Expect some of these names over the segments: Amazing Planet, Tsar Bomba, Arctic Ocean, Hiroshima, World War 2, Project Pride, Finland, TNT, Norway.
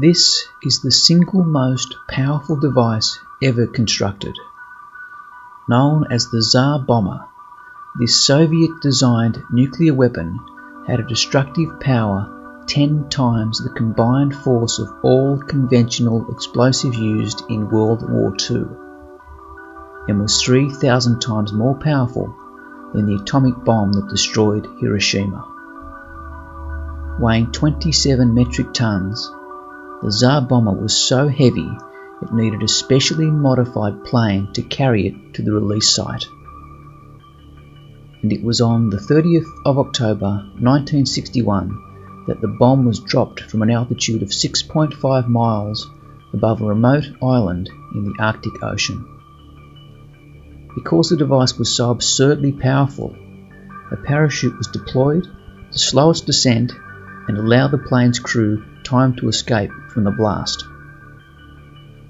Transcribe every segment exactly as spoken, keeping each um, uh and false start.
This is the single most powerful device ever constructed. Known as the Tsar Bomba, this Soviet-designed nuclear weapon had a destructive power ten times the combined force of all conventional explosives used in World War Two, and was three thousand times more powerful than the atomic bomb that destroyed Hiroshima. Weighing twenty-seven metric tons, the Tsar Bomba was so heavy it needed a specially modified plane to carry it to the release site. And it was on the thirtieth of October nineteen sixty-one that the bomb was dropped from an altitude of six point five miles above a remote island in the Arctic Ocean. Because the device was so absurdly powerful, a parachute was deployed to slow its descent and allow the plane's crew time to escape from the blast.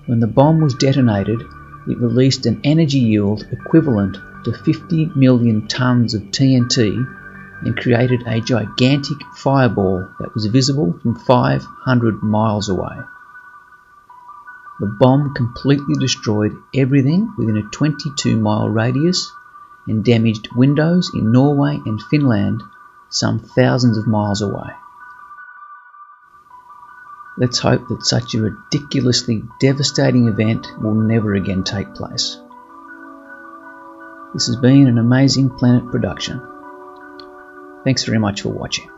When the bomb was detonated, it released an energy yield equivalent to fifty million tons of T N T and created a gigantic fireball that was visible from five hundred miles away. The bomb completely destroyed everything within a twenty-two mile radius and damaged windows in Norway and Finland some thousands of miles away. Let's hope that such a ridiculously devastating event will never again take place. This has been an Amazing Planet production. Thanks very much for watching.